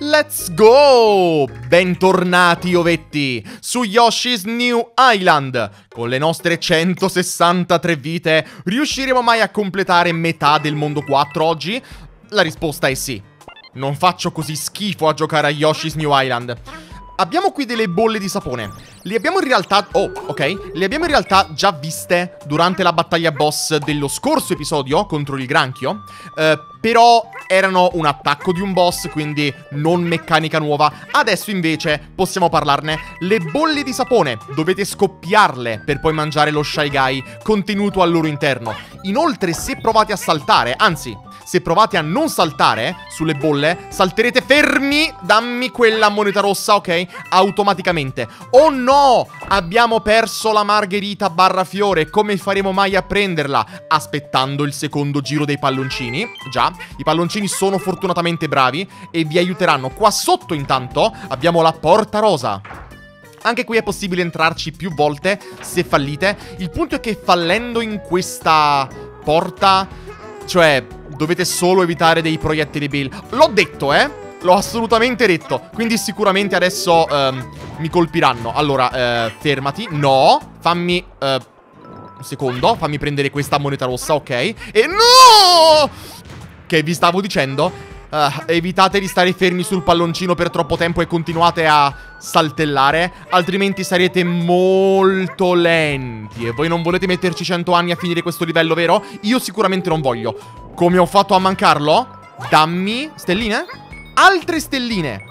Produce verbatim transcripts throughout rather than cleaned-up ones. Let's go! Bentornati, ovetti, su Yoshi's New Island! Con le nostre centosessantatré vite, riusciremo mai a completare metà del mondo quattro oggi? La risposta è sì. Non faccio così schifo a giocare a Yoshi's New Island. Abbiamo qui delle bolle di sapone. Le abbiamo in realtà... Oh, ok. Le abbiamo in realtà già viste durante la battaglia boss dello scorso episodio contro il granchio. Eh, però erano un attacco di un boss, quindi non meccanica nuova. Adesso invece possiamo parlarne. Le bolle di sapone dovete scoppiarle per poi mangiare lo Shy Guy contenuto al loro interno. Inoltre, se provate a saltare, anzi... se provate a non saltare sulle bolle, salterete fermi, dammi quella moneta rossa, ok? Automaticamente. Oh no! Abbiamo perso la margherita barra fiore, come faremo mai a prenderla? Aspettando il secondo giro dei palloncini. Già, i palloncini sono fortunatamente bravi e vi aiuteranno. Qua sotto intanto abbiamo la porta rosa. Anche qui è possibile entrarci più volte se fallite. Il punto è che fallendo in questa porta, cioè... dovete solo evitare dei proiettili Bill. L'ho detto, eh? L'ho assolutamente detto. Quindi sicuramente adesso ehm, mi colpiranno. Allora, eh, fermati. No, fammi... Eh, un secondo, fammi prendere questa moneta rossa, ok? E no! Che vi stavo dicendo... Uh, evitate di stare fermi sul palloncino per troppo tempo e continuate a saltellare, altrimenti sarete molto lenti. E voi non volete metterci cento anni a finire questo livello, vero? Io sicuramente non voglio. Come ho fatto a mancarlo? Dammi stelline? Altre stelline!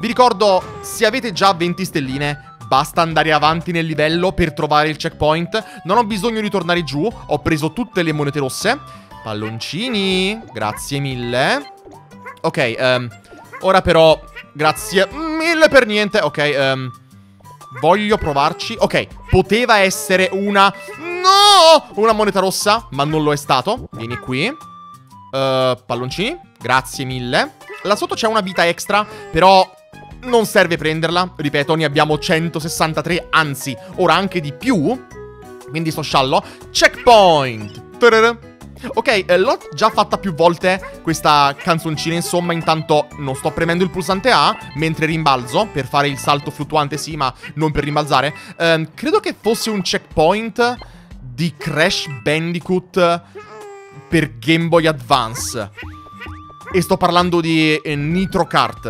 Vi ricordo, se avete già venti stelline... basta andare avanti nel livello per trovare il checkpoint. Non ho bisogno di tornare giù. Ho preso tutte le monete rosse. Palloncini, grazie mille. Ok, um, ora però, grazie mille per niente. Ok, um, voglio provarci. Ok, poteva essere una... no! Una moneta rossa, ma non lo è stato. Vieni qui. uh, Palloncini, grazie mille. Là sotto c'è una vita extra, però non serve prenderla. Ripeto, ne abbiamo centosessantatré, anzi, ora anche di più. Quindi sto sciallo. Checkpoint! Tarara. Ok, eh, l'ho già fatta più volte questa canzoncina, insomma, intanto non sto premendo il pulsante A mentre rimbalzo, per fare il salto fluttuante sì, ma non per rimbalzare. eh, Credo che fosse un checkpoint di Crash Bandicoot per Game Boy Advance. E sto parlando di eh, Nitro Kart.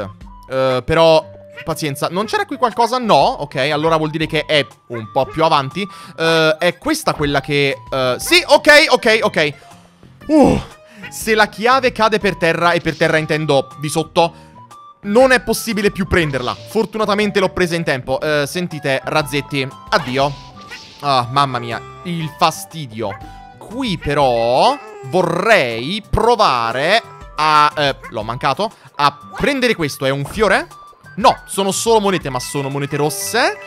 eh, Però... pazienza, non c'era qui qualcosa? No, ok, allora vuol dire che è un po' più avanti. eh, È questa quella che... Eh, sì, ok, ok, ok. Uh, se la chiave cade per terra, e per terra intendo di sotto, non è possibile più prenderla. Fortunatamente l'ho presa in tempo. uh, Sentite, razzetti, addio. Ah, mamma mia, il fastidio. Qui però vorrei provare a... Eh, l'ho mancato. A prendere questo, è un fiore? No, sono solo monete, ma sono monete rosse.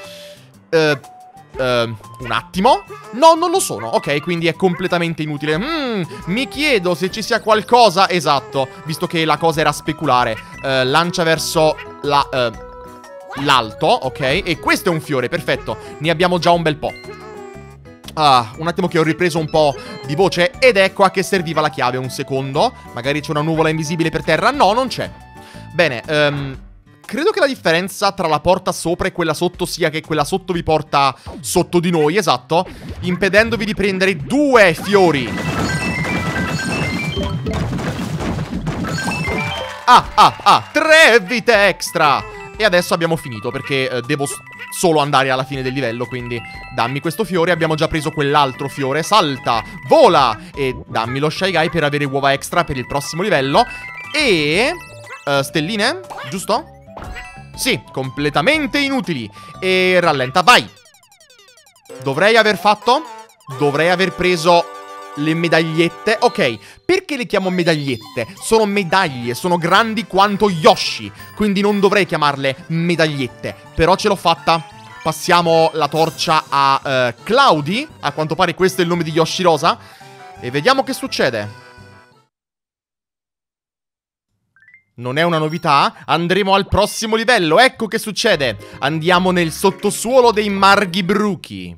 Eh... Uh, Uh, un attimo. No, non lo sono. Ok, quindi è completamente inutile. mm, Mi chiedo se ci sia qualcosa. Esatto, visto che la cosa era speculare. uh, Lancia verso la, uh, l'alto. Ok, e questo è un fiore, perfetto. Ne abbiamo già un bel po'. Ah, un attimo che ho ripreso un po' di voce. Ed ecco a che serviva la chiave. Un secondo. Magari c'è una nuvola invisibile per terra. No, non c'è. Bene, ehm um... credo che la differenza tra la porta sopra e quella sotto sia che quella sotto vi porta sotto di noi, esatto, impedendovi di prendere due fiori. Ah, ah, ah, tre vite extra! E adesso abbiamo finito, perché eh, devo solo andare alla fine del livello, quindi dammi questo fiore, abbiamo già preso quell'altro fiore, salta, vola! E dammi lo Shy Guy per avere uova extra per il prossimo livello, e... eh, stelline, giusto? Sì, completamente inutili. E rallenta, vai. Dovrei aver fatto... dovrei aver preso le medagliette. Ok, perché le chiamo medagliette? Sono medaglie, sono grandi quanto Yoshi, quindi non dovrei chiamarle medagliette. Però ce l'ho fatta. Passiamo la torcia a uh, Cloudy. A quanto pare questo è il nome di Yoshi Rosa. E vediamo che succede. Non è una novità, andremo al prossimo livello, ecco che succede. Andiamo nel sottosuolo dei Marghi Bruchi.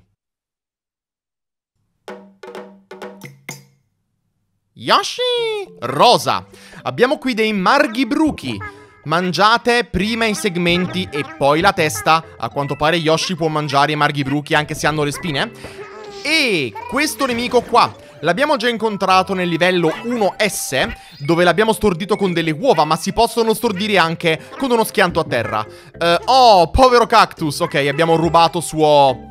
Yoshi! Rosa! Abbiamo qui dei Marghi Bruchi. Mangiate prima i segmenti e poi la testa. A quanto pare Yoshi può mangiare i marghibuchi anche se hanno le spine. E questo nemico qua l'abbiamo già incontrato nel livello uno S, dove l'abbiamo stordito con delle uova, ma si possono stordire anche con uno schianto a terra. uh, Oh, povero cactus. Ok, abbiamo rubato suo...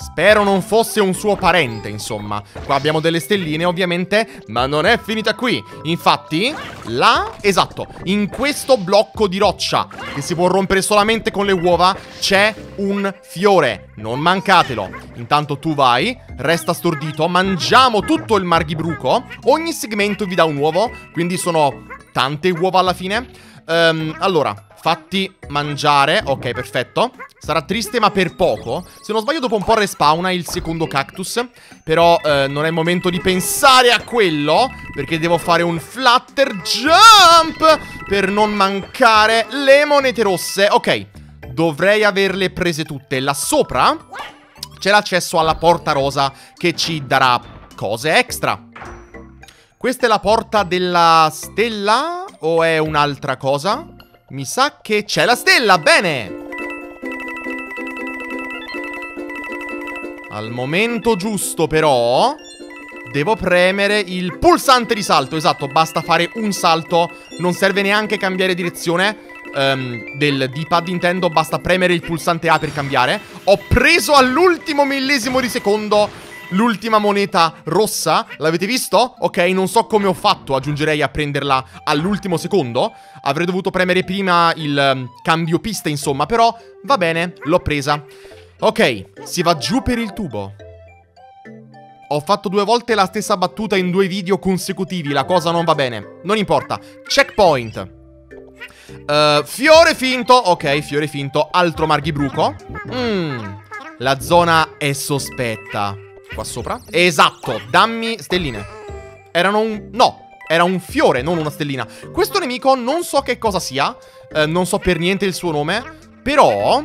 Spero non fosse un suo parente, insomma. Qua abbiamo delle stelline, ovviamente, ma non è finita qui. Infatti, là, esatto, in questo blocco di roccia, che si può rompere solamente con le uova, c'è un fiore. Non mancatelo. Intanto tu vai, resta stordito, mangiamo tutto il marghibruco. Ogni segmento vi dà un uovo, quindi sono tante uova alla fine. Um, allora... Fatti mangiare, ok, perfetto. Sarà triste ma per poco. Se non sbaglio dopo un po' respawna il secondo cactus. Però eh, non è il momento di pensare a quello, perché devo fare un flutter jump per non mancare le monete rosse. Ok, dovrei averle prese tutte. Là sopra c'è l'accesso alla porta rosa che ci darà cose extra. Questa è la porta della stella o è un'altra cosa? Mi sa che c'è la stella, bene! Al momento giusto però devo premere il pulsante di salto, esatto, basta fare un salto. Non serve neanche cambiare direzione um, del D-pad intendo, basta premere il pulsante A per cambiare. Ho preso all'ultimo millesimo di secondo l'ultima moneta rossa, l'avete visto? Ok, non so come ho fatto, aggiungerei, a prenderla all'ultimo secondo. Avrei dovuto premere prima il um, cambio pista, insomma, però va bene, l'ho presa. Ok, si va giù per il tubo. Ho fatto due volte la stessa battuta in due video consecutivi, la cosa non va bene. Non importa, checkpoint. uh, Fiore finto, ok, fiore finto, altro marghibruco. mm, La zona è sospetta. Qua sopra. Esatto, dammi stelline. Erano un... no, era un fiore, non una stellina. Questo nemico non so che cosa sia, eh, non so per niente il suo nome, però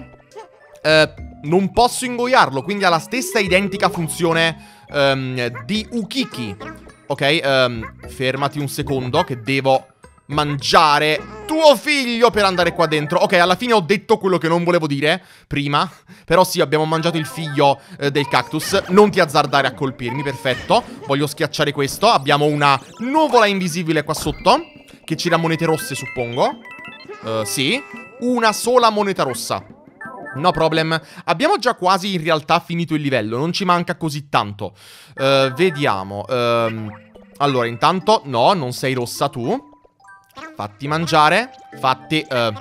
eh, non posso ingoiarlo, quindi ha la stessa identica funzione ehm, di Ukiki. Ok, ehm, fermati un secondo che devo mangiare tuo figlio per andare qua dentro. Ok, alla fine ho detto quello che non volevo dire prima. Però sì, abbiamo mangiato il figlio eh, del cactus. Non ti azzardare a colpirmi, perfetto. Voglio schiacciare questo. Abbiamo una nuvola invisibile qua sotto che ci dà monete rosse, suppongo. uh, Sì, una sola moneta rossa. No problem. Abbiamo già quasi in realtà finito il livello. Non ci manca così tanto. uh, Vediamo. uh, Allora, intanto, no, non sei rossa tu. Fatti mangiare. Fatti... Uh,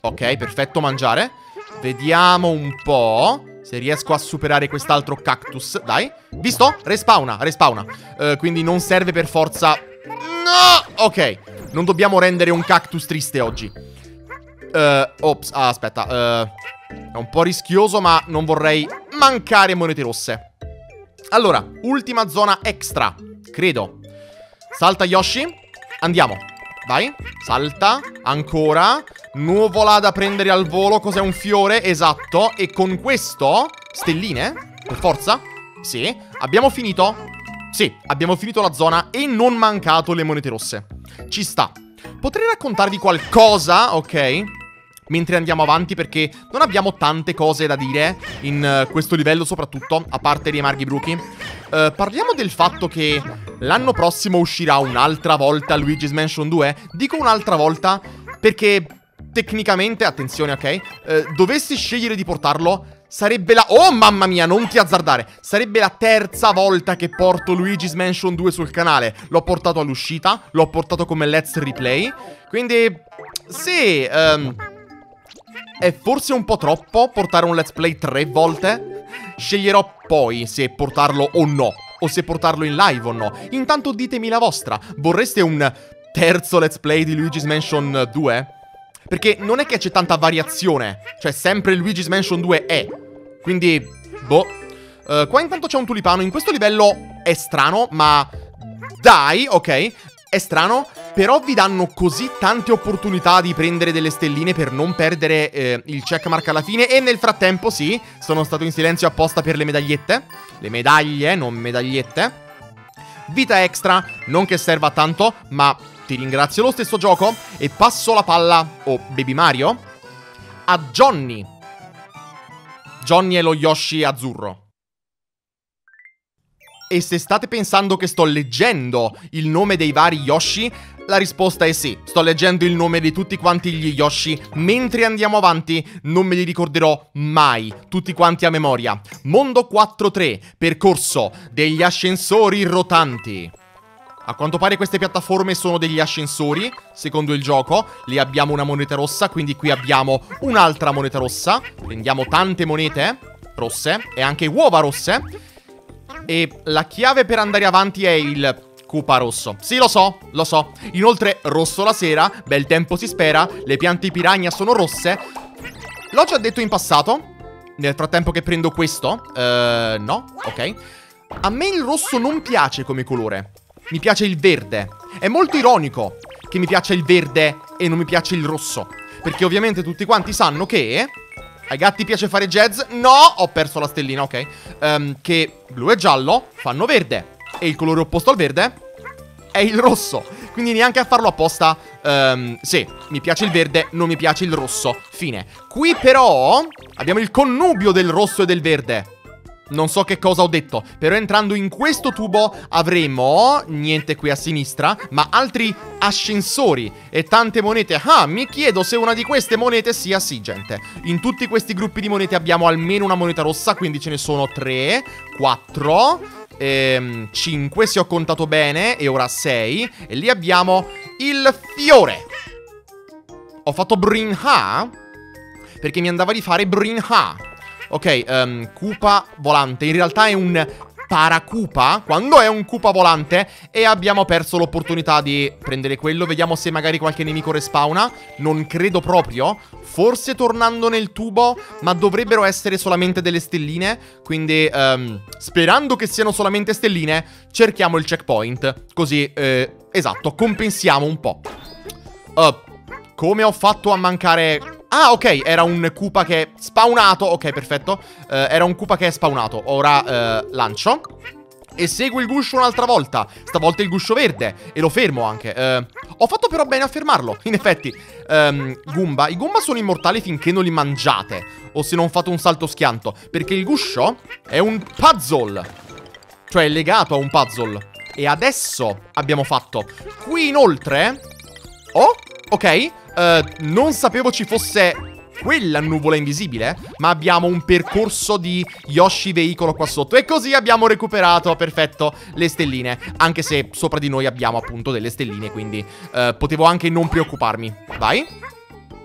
ok, perfetto, mangiare. Vediamo un po' se riesco a superare quest'altro cactus. Dai. Visto? Respawna, respawna. Uh, quindi non serve per forza... No! Ok. Non dobbiamo rendere un cactus triste oggi. Uh, ops, ah, aspetta. Uh, è un po' rischioso, ma non vorrei mancare monete rosse. Allora, ultima zona extra, credo. Salta Yoshi. Andiamo. Vai, salta, ancora. Nuvola da prendere al volo. Cos'è, un fiore? Esatto. E con questo, stelline? Per forza? Sì. Abbiamo finito? Sì, abbiamo finito la zona e non mancato le monete rosse. Ci sta. Potrei raccontarvi qualcosa, ok, mentre andiamo avanti, perché non abbiamo tante cose da dire in uh, questo livello, soprattutto, a parte dei marghibruchi. uh, Parliamo del fatto che l'anno prossimo uscirà un'altra volta Luigi's Mansion due. Dico un'altra volta perché tecnicamente, attenzione, ok, eh, dovessi scegliere di portarlo, sarebbe la... Oh mamma mia, non ti azzardare. Sarebbe la terza volta che porto Luigi's Mansion due sul canale. L'ho portato all'uscita, l'ho portato come Let's Replay. Quindi sì, ehm, è forse un po' troppo portare un Let's Play tre volte. Sceglierò poi se portarlo o no, o se portarlo in live o no. Intanto ditemi la vostra. Vorreste un terzo Let's Play di Luigi's Mansion due? Perché non è che c'è tanta variazione. Cioè, sempre Luigi's Mansion due è. Quindi, boh. uh, Qua intanto c'è un tulipano. In questo livello è strano, ma dai, ok, è strano, però vi danno così tante opportunità di prendere delle stelline per non perdere eh, il checkmark alla fine. E nel frattempo, sì, sono stato in silenzio apposta per le medagliette. Le medaglie, non medagliette. Vita extra, non che serva tanto, ma ti ringrazio lo stesso gioco e passo la palla, o Baby Mario, a Johnny. Johnny è lo Yoshi azzurro. E se state pensando che sto leggendo il nome dei vari Yoshi, la risposta è sì. Sto leggendo il nome di tutti quanti gli Yoshi. Mentre andiamo avanti, non me li ricorderò mai, tutti quanti a memoria. Mondo quattro tre, percorso degli ascensori rotanti. A quanto pare queste piattaforme sono degli ascensori, secondo il gioco. Lì abbiamo una moneta rossa, quindi qui abbiamo un'altra moneta rossa. Prendiamo tante monete rosse e anche uova rosse. E la chiave per andare avanti è il cupa rosso. Sì, lo so, lo so. Inoltre, rosso la sera, bel tempo si spera, le piante piragna sono rosse. L'ho già detto in passato. Nel frattempo che prendo questo. Uh, no, ok. A me il rosso non piace come colore. Mi piace il verde. È molto ironico che mi piaccia il verde e non mi piace il rosso. Perché ovviamente tutti quanti sanno che... ai gatti piace fare jazz? No! Ho perso la stellina, ok. Um, che blu e giallo fanno verde. E il colore opposto al verde è il rosso. Quindi neanche a farlo apposta. Um, sì, mi piace il verde, non mi piace il rosso. Fine. Qui però abbiamo il connubio del rosso e del verde. Non so che cosa ho detto. Però entrando in questo tubo avremo... niente qui a sinistra, ma altri ascensori e tante monete. Ah, mi chiedo se una di queste monete sia sigente. In tutti questi gruppi di monete abbiamo almeno una moneta rossa. Quindi ce ne sono tre, quattro, cinque se ho contato bene. E ora sei. E lì abbiamo il fiore. Ho fatto Brinha perché mi andava di fare Brinha. Ok, um, Koopa volante. In realtà è un paracupa, quando è un Koopa volante. E abbiamo perso l'opportunità di prendere quello. Vediamo se magari qualche nemico respawna. Non credo proprio. Forse tornando nel tubo, ma dovrebbero essere solamente delle stelline. Quindi, um, sperando che siano solamente stelline, cerchiamo il checkpoint. Così, eh, esatto, compensiamo un po'. uh, Come ho fatto a mancare... ah, ok, era un Koopa che è spawnato. Ok, perfetto. uh, Era un Koopa che è spawnato. Ora uh, lancio e seguo il guscio un'altra volta. Stavolta il guscio verde. E lo fermo anche. uh, Ho fatto però bene a fermarlo. In effetti. um, Goomba. I Goomba sono immortali finché non li mangiate, o se non fate un salto schianto, perché il guscio è un puzzle. Cioè è legato a un puzzle. E adesso abbiamo fatto qui inoltre. Oh, ok. Uh, non sapevo ci fosse quella nuvola invisibile, ma abbiamo un percorso di Yoshi veicolo qua sotto. E così abbiamo recuperato, perfetto, le stelline. Anche se sopra di noi abbiamo appunto delle stelline, quindi uh, potevo anche non preoccuparmi. Vai.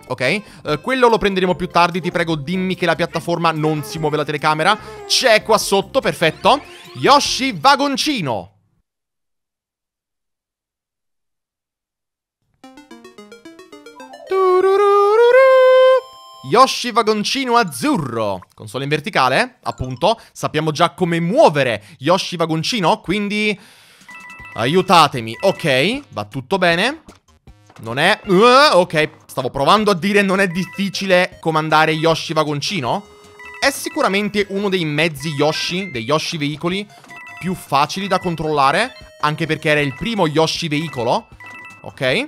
Ok, uh, quello lo prenderemo più tardi. Ti prego, dimmi che la piattaforma non si muove la telecamera. C'è qua sotto, perfetto. Yoshi vagoncino. Yoshi vagoncino azzurro. Console in verticale, appunto. Sappiamo già come muovere Yoshi vagoncino, quindi aiutatemi. Ok, va tutto bene. Non è... Uh, ok, stavo provando a dire non è difficile comandare Yoshi vagoncino. È sicuramente uno dei mezzi Yoshi, dei Yoshi veicoli più facili da controllare, anche perché era il primo Yoshi veicolo. Ok,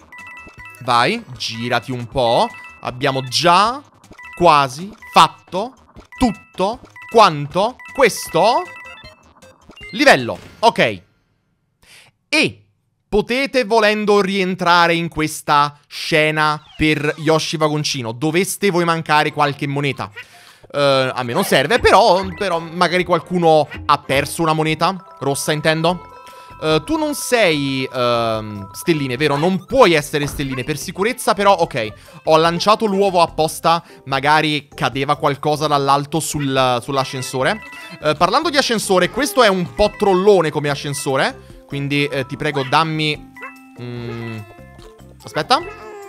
vai, girati un po'. Abbiamo già quasi fatto tutto quanto questo livello. Ok. E potete, volendo, rientrare in questa scena per Yoshi vagoncino. Doveste voi mancare qualche moneta. Uh, a me non serve, però, però magari qualcuno ha perso una moneta rossa, intendo. Uh, tu non sei uh, stelline, vero? Non puoi essere stelline per sicurezza, però ok. Ho lanciato l'uovo apposta, magari cadeva qualcosa dall'alto sul, sull'ascensore. uh, Parlando di ascensore, questo è un po' trollone come ascensore. Quindi uh, ti prego dammi... mm. Aspetta.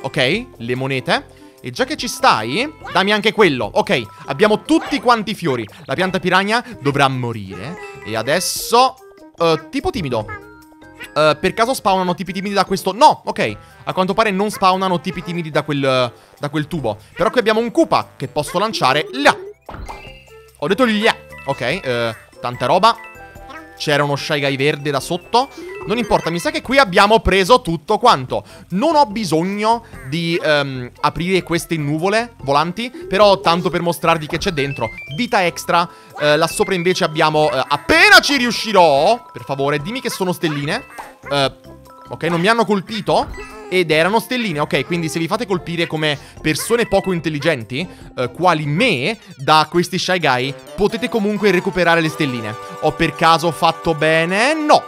Ok, le monete. E già che ci stai, dammi anche quello. Ok, abbiamo tutti quanti i fiori. La pianta piragna dovrà morire. E adesso... Uh, tipo timido. uh, Per caso spawnano tipi timidi da questo? No, ok. A quanto pare non spawnano tipi timidi da quel, uh, da quel tubo. Però qui abbiamo un Koopa che posso lanciare là. Ho detto là. Ok, uh, tanta roba. C'era uno Shy Guy verde da sotto. Non importa, mi sa che qui abbiamo preso tutto quanto. Non ho bisogno di um, aprire queste nuvole volanti, però tanto per mostrarvi che c'è dentro. Vita extra. uh, Là sopra invece abbiamo uh, appena ci riuscirò. Per favore, dimmi che sono stelline. uh, Ok, non mi hanno colpito ed erano stelline, ok, quindi se vi fate colpire come persone poco intelligenti, eh, quali me, da questi Shy Guy, potete comunque recuperare le stelline. Ho per caso fatto bene? No!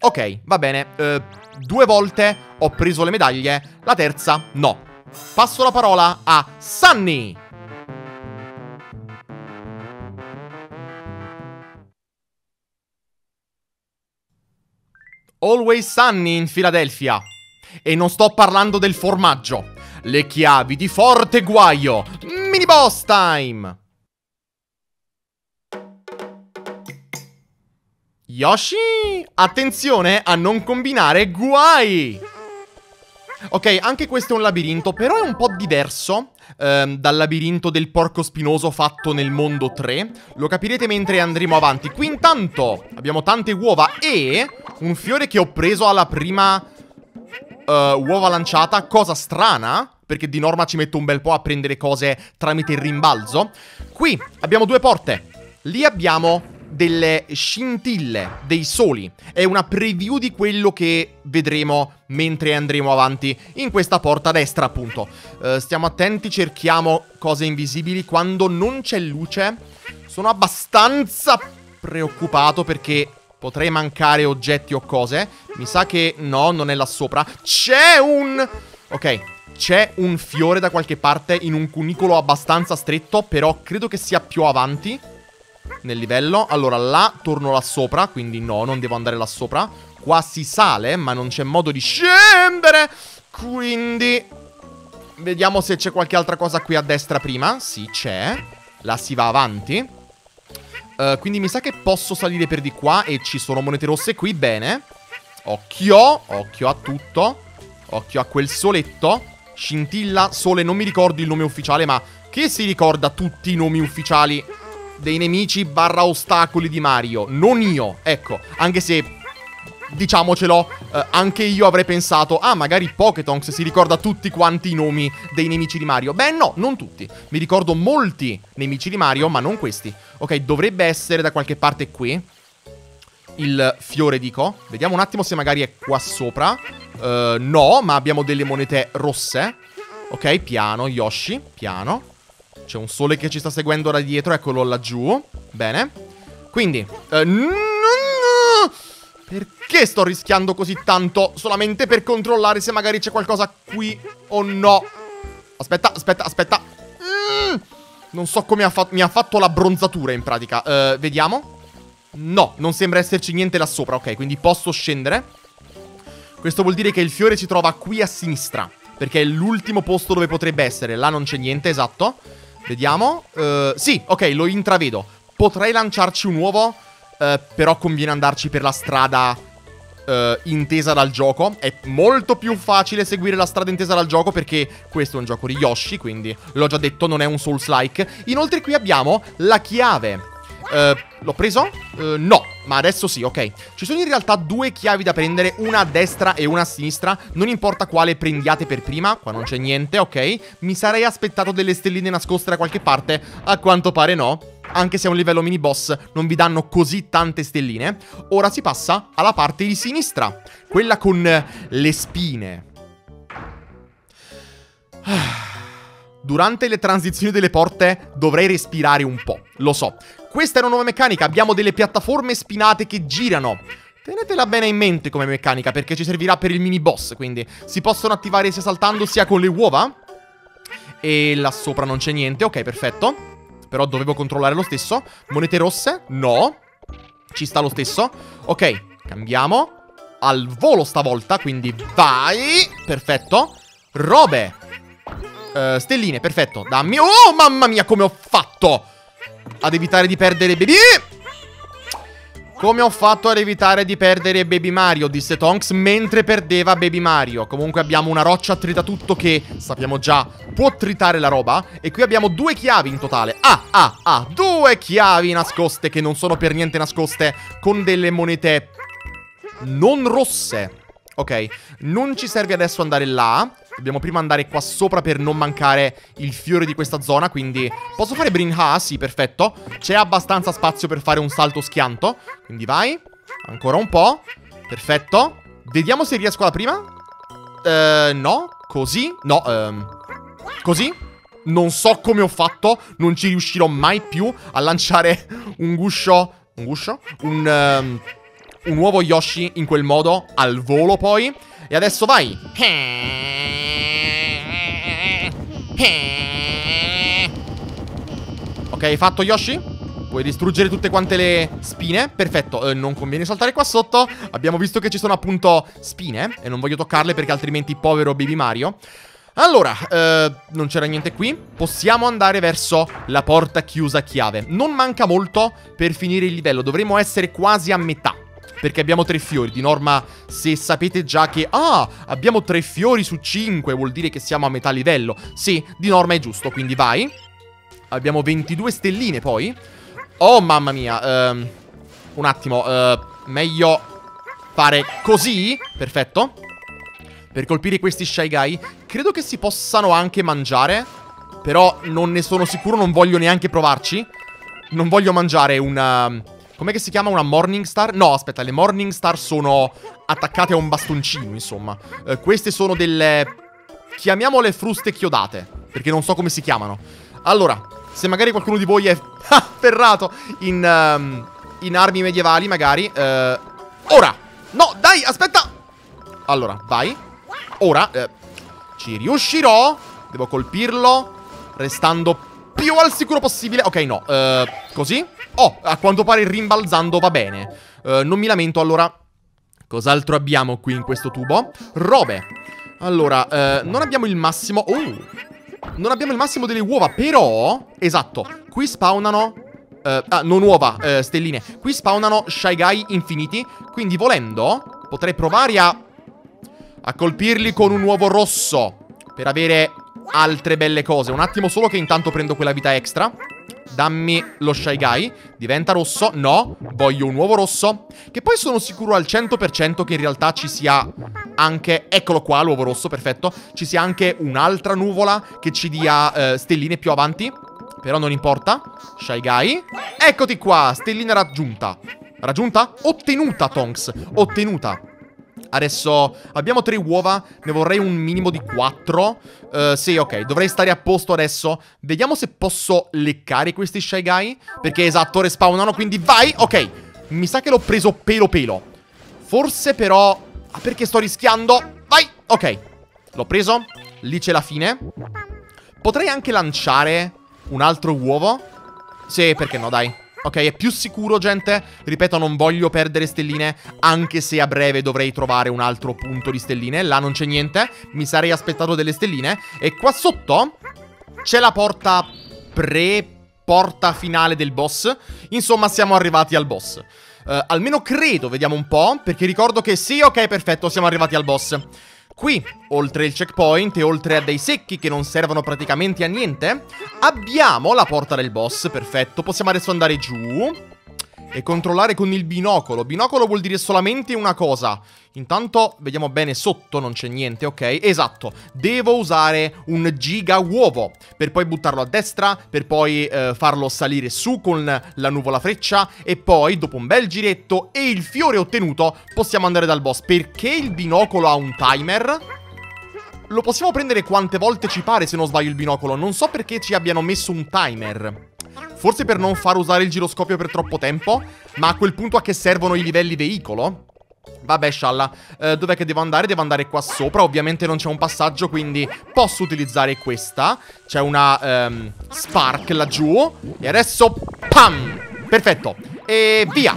Ok, va bene, eh, due volte ho preso le medaglie, la terza no. Passo la parola a Sunny! Always Sunny in Philadelphia. E non sto parlando del formaggio. Le chiavi di forte guaio. Mini boss time. Yoshi, attenzione a non combinare guai. Ok, anche questo è un labirinto, però è un po' diverso ehm, dal labirinto del porco spinoso fatto nel mondo tre. Lo capirete mentre andremo avanti. Qui intanto abbiamo tante uova e un fiore che ho preso alla prima... Uh, uova lanciata, cosa strana, perché di norma ci metto un bel po' a prendere cose tramite il rimbalzo. Qui abbiamo due porte. Lì abbiamo delle scintille, dei soli. È una preview di quello che vedremo mentre andremo avanti in questa porta a destra, appunto. uh, Stiamo attenti, cerchiamo cose invisibili. Quando non c'è luce sono abbastanza preoccupato perché potrei mancare oggetti o cose. Mi sa che... no, non è là sopra. C'è un... ok, c'è un fiore da qualche parte in un cunicolo abbastanza stretto, però credo che sia più avanti nel livello. Allora là, torno là sopra, quindi no, non devo andare là sopra. Qua si sale, ma non c'è modo di scendere, quindi... vediamo se c'è qualche altra cosa qui a destra prima. Sì, c'è. Là si va avanti. Uh, quindi mi sa che posso salire per di qua e ci sono monete rosse qui, bene. Occhio, occhio a tutto. Occhio a quel soletto. Scintilla, sole, non mi ricordo il nome ufficiale, ma che si ricorda tutti i nomi ufficiali dei nemici barra ostacoli di Mario? Non io, ecco, anche se, diciamocelo, uh, anche io avrei pensato, ah, magari Poké Tonks si ricorda tutti quanti i nomi dei nemici di Mario. Beh, no, non tutti. Mi ricordo molti nemici di Mario, ma non questi. Ok, dovrebbe essere da qualche parte qui il fiore, dico. Vediamo un attimo se magari è qua sopra. uh, No, ma abbiamo delle monete rosse. Ok, piano Yoshi, piano. C'è un sole che ci sta seguendo da dietro, eccolo laggiù. Bene. Quindi uh, perché sto rischiando così tanto? Solamente per controllare se magari c'è qualcosa qui o no. Aspetta, aspetta, aspetta. mm. Non so come ha fatto, mi ha fatto la bronzatura in pratica. uh, Vediamo. No, non sembra esserci niente là sopra. Ok, quindi posso scendere. Questo vuol dire che il fiore si trova qui a sinistra, perché è l'ultimo posto dove potrebbe essere. Là non c'è niente, esatto. Vediamo. uh, Sì, ok, lo intravedo. Potrei lanciarci un uovo, uh, però conviene andarci per la strada uh, intesa dal gioco. È molto più facile seguire la strada intesa dal gioco, perché questo è un gioco di Yoshi, quindi l'ho già detto, non è un Souls-like. Inoltre qui abbiamo la chiave. Uh, l'ho preso? Uh, no, ma adesso sì, ok. Ci sono in realtà due chiavi da prendere, una a destra e una a sinistra. Non importa quale prendiate per prima. Qua non c'è niente, ok. Mi sarei aspettato delle stelline nascoste da qualche parte. A quanto pare no. Anche se è un livello mini boss, non vi danno così tante stelline. Ora si passa alla parte di sinistra, quella con le spine. Durante le transizioni delle porte dovrei respirare un po', lo so. Questa è una nuova meccanica, abbiamo delle piattaforme spinate che girano. Tenetela bene in mente come meccanica, perché ci servirà per il mini boss, quindi si possono attivare sia saltando sia con le uova. E là sopra non c'è niente, ok, perfetto. Però dovevo controllare lo stesso. Monete rosse? No. Ci sta lo stesso. Ok, cambiamo. Al volo stavolta, quindi vai. Perfetto. Robe. Uh, stelline, perfetto. Dammi. Oh, mamma mia, come ho fatto ad evitare di perdere Baby. Come ho fatto ad evitare di perdere Baby Mario, disse Tonks, mentre perdeva Baby Mario. Comunque abbiamo una roccia tritatutto che, sappiamo già, può tritare la roba. E qui abbiamo due chiavi in totale. Ah, ah, ah, due chiavi nascoste, che non sono per niente nascoste, con delle monete non rosse. Ok, non ci serve adesso andare là. Dobbiamo prima andare qua sopra per non mancare il fiore di questa zona, quindi... Posso fare Brinha? Sì, perfetto. C'è abbastanza spazio per fare un salto schianto. Quindi vai. Ancora un po'. Perfetto. Vediamo se riesco alla prima. Eh, no. Così. No, ehm... Così. Non so come ho fatto. Non ci riuscirò mai più a lanciare un guscio... Un guscio? Un... Ehm... Un nuovo Yoshi in quel modo, al volo poi. E adesso vai. Ok, hai fatto Yoshi? Puoi distruggere tutte quante le spine. Perfetto, eh, non conviene saltare qua sotto. Abbiamo visto che ci sono appunto spine e non voglio toccarle perché altrimenti povero Baby Mario. Allora, eh, non c'era niente qui. Possiamo andare verso la porta chiusa a chiave. Non manca molto per finire il livello. Dovremmo essere quasi a metà perché abbiamo tre fiori. Di norma, se sapete già che... Ah, abbiamo tre fiori su cinque, vuol dire che siamo a metà livello. Sì, di norma è giusto, quindi vai. Abbiamo ventidue stelline poi. Oh, mamma mia. ehm, Un attimo, ehm, meglio fare così. Perfetto. Per colpire questi Shy Guy. Credo che si possano anche mangiare, però non ne sono sicuro, non voglio neanche provarci. Non voglio mangiare una... Com'è che si chiama? Una Morning Star? No, aspetta, le Morning Star sono attaccate a un bastoncino, insomma. Eh, queste sono delle... Chiamiamole fruste chiodate, perché non so come si chiamano. Allora, se magari qualcuno di voi è afferrato in, um, in armi medievali, magari... Eh, ora! No, dai, aspetta! Allora, vai. Ora, eh, ci riuscirò. Devo colpirlo, restando più al sicuro possibile. Ok, no, eh, così... Oh, a quanto pare rimbalzando va bene. uh, Non mi lamento, allora. Cos'altro abbiamo qui in questo tubo? Robe. Allora, uh, non abbiamo il massimo. Oh, non abbiamo il massimo delle uova, però... Esatto, qui spawnano uh, ah, non uova, uh, stelline. Qui spawnano Shy Guy infiniti. Quindi volendo potrei provare a A colpirli con un uovo rosso per avere altre belle cose. Un attimo solo che intanto prendo quella vita extra. Dammi lo Shy Guy. Diventa rosso. No, voglio un uovo rosso. Che poi sono sicuro al cento per cento che in realtà ci sia anche... Eccolo qua, l'uovo rosso, perfetto. Ci sia anche un'altra nuvola che ci dia eh, stelline più avanti. Però non importa. Shy Guy. Eccoti qua, stellina raggiunta. Raggiunta? Ottenuta, Tonks. Ottenuta. Adesso abbiamo tre uova. Ne vorrei un minimo di quattro. uh, Sì, ok, dovrei stare a posto adesso. Vediamo se posso leccare questi Shy Guy, perché esatto, respawnano, quindi vai. Ok, mi sa che l'ho preso pelo pelo. Forse però... Ah, perché sto rischiando? Vai, ok, l'ho preso. Lì c'è la fine. Potrei anche lanciare un altro uovo. Sì, perché no, dai. Ok, è più sicuro, gente. Ripeto, non voglio perdere stelline, anche se a breve dovrei trovare un altro punto di stelline. Là non c'è niente. Mi sarei aspettato delle stelline. E qua sotto c'è la porta pre-porta finale del boss. Insomma, siamo arrivati al boss. uh, Almeno credo, vediamo un po', perché ricordo che sì, ok, perfetto, siamo arrivati al boss. Qui, oltre il checkpoint e oltre a dei secchi che non servono praticamente a niente, abbiamo la porta del boss, perfetto. Possiamo adesso andare giù e controllare con il binocolo. Binocolo vuol dire solamente una cosa. Intanto vediamo bene sotto, non c'è niente, ok? Esatto, devo usare un giga uovo per poi buttarlo a destra, per poi eh, farlo salire su con la nuvola freccia e poi, dopo un bel giretto e il fiore ottenuto, possiamo andare dal boss. Perché il binocolo ha un timer? Lo possiamo prendere quante volte ci pare, se non sbaglio, il binocolo. Non so perché ci abbiano messo un timer. Forse per non far usare il giroscopio per troppo tempo. Ma a quel punto a che servono i livelli veicolo? Vabbè, scialla. eh, Dov'è che devo andare? Devo andare qua sopra. Ovviamente non c'è un passaggio, quindi posso utilizzare questa. C'è una ehm, Spark laggiù. E adesso pam! Perfetto. E via.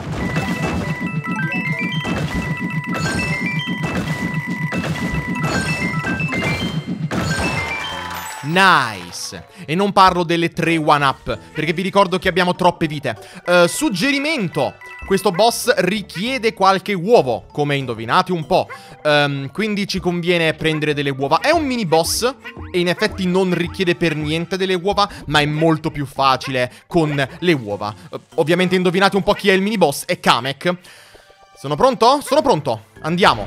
Nice. E non parlo delle tre one-up, perché vi ricordo che abbiamo troppe vite. uh, Suggerimento: questo boss richiede qualche uovo, come indovinate un po'. um, Quindi ci conviene prendere delle uova. È un mini boss e in effetti non richiede per niente delle uova, ma è molto più facile con le uova. uh, Ovviamente indovinate un po' chi è il mini boss. È Kamek. Sono pronto? Sono pronto. Andiamo.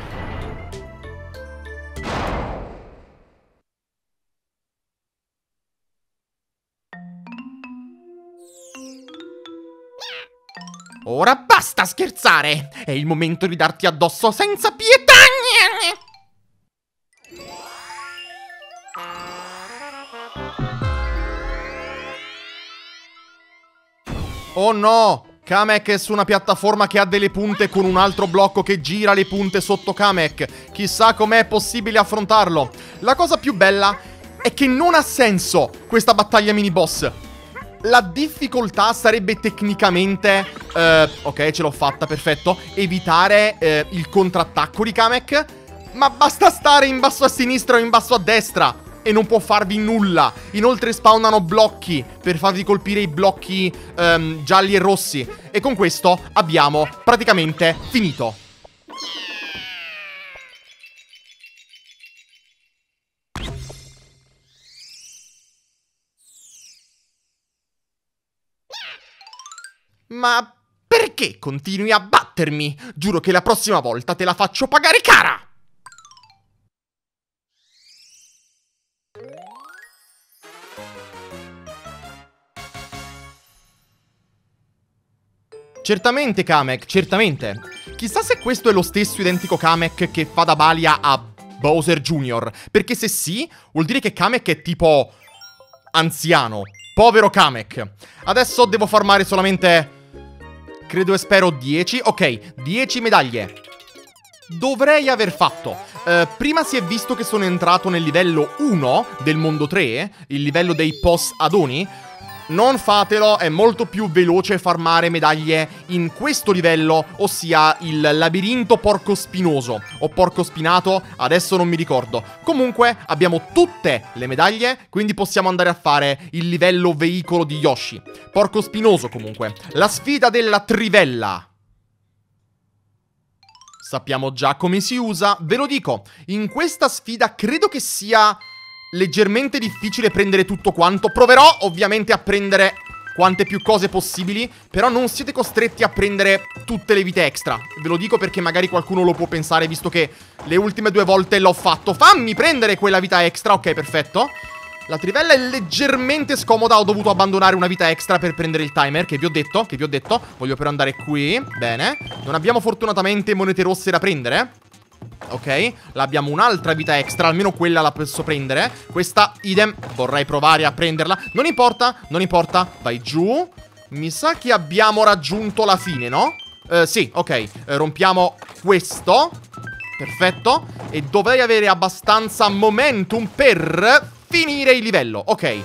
Ora basta scherzare. È il momento di darti addosso senza pietà. Oh no! Kamek è su una piattaforma che ha delle punte con un altro blocco che gira le punte sotto Kamek. Chissà com'è possibile affrontarlo. La cosa più bella è che non ha senso questa battaglia mini boss. La difficoltà sarebbe tecnicamente... Eh, ok, ce l'ho fatta, perfetto. Evitare eh, il contrattacco di Kamek. Ma basta stare in basso a sinistra o in basso a destra e non può farvi nulla. Inoltre spawnano blocchi per farvi colpire i blocchi um, gialli e rossi. E con questo abbiamo praticamente finito. Ma perché continui a battermi? Giuro che la prossima volta te la faccio pagare cara! Certamente Kamek, certamente. Chissà se questo è lo stesso identico Kamek che fa da balia a Bowser Junior Perché se sì, vuol dire che Kamek è tipo... anziano. Povero Kamek. Adesso devo farmare solamente... credo e spero dieci. Ok, dieci medaglie. Dovrei aver fatto. Eh, prima si è visto che sono entrato nel livello uno del mondo tre. Il livello dei post-adoni. Non fatelo, è molto più veloce farmare medaglie in questo livello, ossia il labirinto porco spinoso o porco spinato, adesso non mi ricordo. Comunque abbiamo tutte le medaglie, quindi possiamo andare a fare il livello veicolo di Yoshi. Porco spinoso comunque, la sfida della trivella. Sappiamo già come si usa, ve lo dico, in questa sfida credo che sia... leggermente difficile prendere tutto quanto. Proverò ovviamente a prendere quante più cose possibili, però non siete costretti a prendere tutte le vite extra. Ve lo dico perché magari qualcuno lo può pensare, visto che le ultime due volte l'ho fatto. Fammi prendere quella vita extra, ok, perfetto. La trivella è leggermente scomoda, ho dovuto abbandonare una vita extra per prendere il timer, che vi ho detto, che vi ho detto. Voglio però andare qui, bene. Non abbiamo fortunatamente monete rosse da prendere. Ok, l'abbiamo un'altra vita extra, almeno quella la posso prendere. Questa, idem, vorrei provare a prenderla. Non importa, non importa, vai giù. Mi sa che abbiamo raggiunto la fine, no? Eh, sì, ok, eh, rompiamo questo. Perfetto. E dovrei avere abbastanza momentum per finire il livello, ok.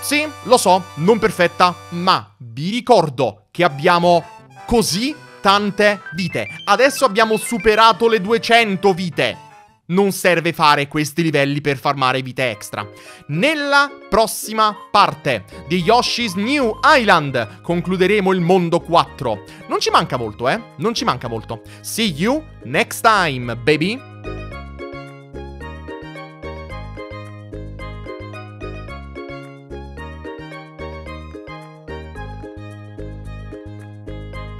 Sì, lo so, non perfetta, ma vi ricordo che abbiamo così tante vite. Adesso abbiamo superato le duecento vite. Non serve fare questi livelli per farmare vite extra. Nella prossima parte di Yoshi's New Island concluderemo il mondo quattro. Non ci manca molto, eh? Non ci manca molto. See you next time, baby!